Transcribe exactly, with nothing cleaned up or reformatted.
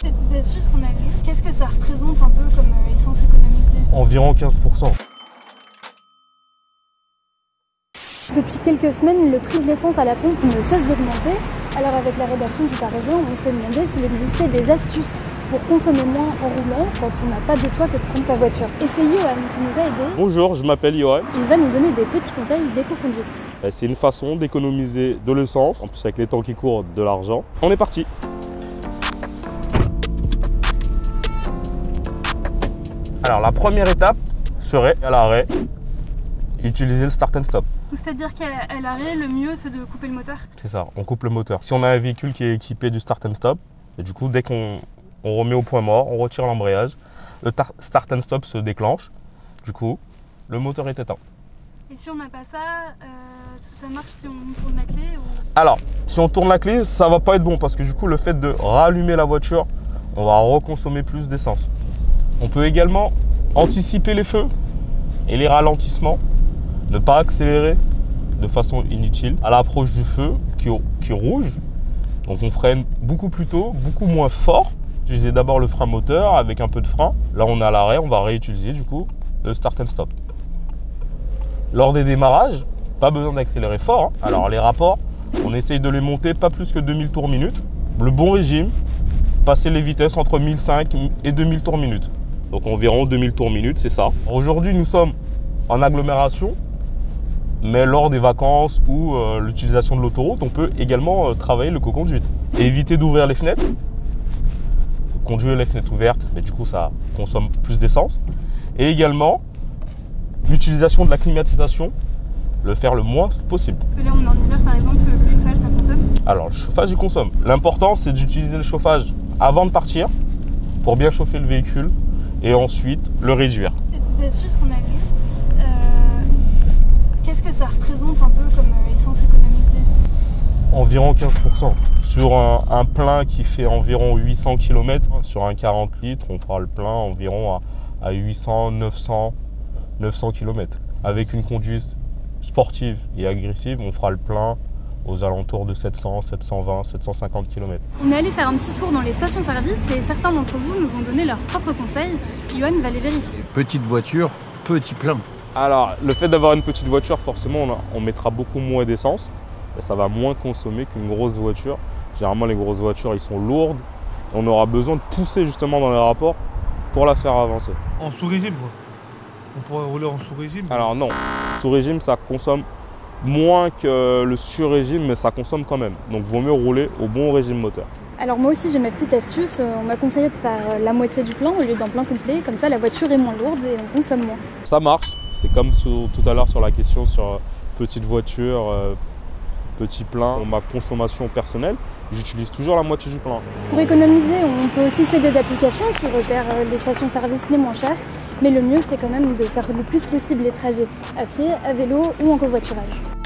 Cette petite astuce qu'on a vue, qu'est-ce que ça représente un peu comme essence économisée? Environ quinze pour cent. Depuis quelques semaines, le prix de l'essence à la pompe ne cesse d'augmenter. Alors avec la rédaction du Parisien, on s'est demandé s'il existait des astuces pour consommer moins en roulant quand on n'a pas d'autre choix que de prendre sa voiture. Et c'est Yohan qui nous a aidés. Bonjour, je m'appelle Yohan. Il va nous donner des petits conseils d'éco-conduite. C'est une façon d'économiser de l'essence, en plus avec les temps qui courent, de l'argent. On est parti. Alors la première étape serait à l'arrêt, utiliser le start and stop. C'est-à-dire qu'à l'arrêt, le mieux c'est de couper le moteur? C'est ça, on coupe le moteur. Si on a un véhicule qui est équipé du start and stop, et du coup dès qu'on on remet au point mort, on retire l'embrayage, le start and stop se déclenche, du coup le moteur est éteint. Et si on n'a pas ça, euh, ça marche si on tourne la clé ou... Alors, si on tourne la clé, ça va pas être bon parce que du coup le fait de rallumer la voiture, on va reconsommer plus d'essence. On peut également anticiper les feux et les ralentissements, ne pas accélérer de façon inutile à l'approche du feu qui est rouge. Donc on freine beaucoup plus tôt, beaucoup moins fort. Utiliser d'abord le frein moteur avec un peu de frein. Là on est à l'arrêt, on va réutiliser du coup le start and stop. Lors des démarrages, pas besoin d'accélérer fort. Hein. Alors les rapports, on essaye de les monter pas plus que deux mille tours minute. Le bon régime, passer les vitesses entre mille cinq et deux mille tours minute. Donc environ deux mille tours minute, c'est ça. Aujourd'hui, nous sommes en agglomération, mais lors des vacances ou euh, l'utilisation de l'autoroute, on peut également euh, travailler le co-conduite. Éviter d'ouvrir les fenêtres, conduire les fenêtres ouvertes, mais du coup ça consomme plus d'essence. Et également l'utilisation de la climatisation, le faire le moins possible. Parce que là on est en hiver par exemple, le chauffage ça consomme? Alors le chauffage il consomme. L'important c'est d'utiliser le chauffage avant de partir pour bien chauffer le véhicule et ensuite le réduire. Ces petites astuces qu'on a vues, euh, qu'est-ce que ça représente un peu comme essence économisée? Environ quinze pour cent. Sur un, un plein qui fait environ huit cents kilomètres, sur un quarante litres, on fera le plein environ à, à huit cents, neuf cents, neuf cents kilomètres. Avec une conduite sportive et agressive, on fera le plein aux alentours de sept cents, sept cent vingt, sept cent cinquante kilomètres. On est allé faire un petit tour dans les stations-service et certains d'entre vous nous ont donné leurs propres conseils. Yohan va les vérifier. Petite voiture, petit plein. Alors, le fait d'avoir une petite voiture, forcément, on, a, on mettra beaucoup moins d'essence et ça va moins consommer qu'une grosse voiture. Généralement, les grosses voitures, ils sont lourdes. On aura besoin de pousser justement dans les rapports pour la faire avancer. En sous-régime, quoi. On pourrait rouler en sous-régime. Alors non, sous-régime, ça consomme moins que le sur-régime, mais ça consomme quand même. Donc, vaut mieux rouler au bon régime moteur. Alors moi aussi, j'ai ma petite astuce. On m'a conseillé de faire la moitié du plein au lieu d'un plein complet. Comme ça, la voiture est moins lourde et on consomme moins. Ça marche. C'est comme sous, tout à l'heure sur la question sur petite voiture, euh, petit plein. Pour ma consommation personnelle, j'utilise toujours la moitié du plein. Pour économiser, on peut aussi s'aider d'applications qui repèrent les stations-service les moins chères. Mais le mieux, c'est quand même de faire le plus possible les trajets à pied, à vélo ou en covoiturage.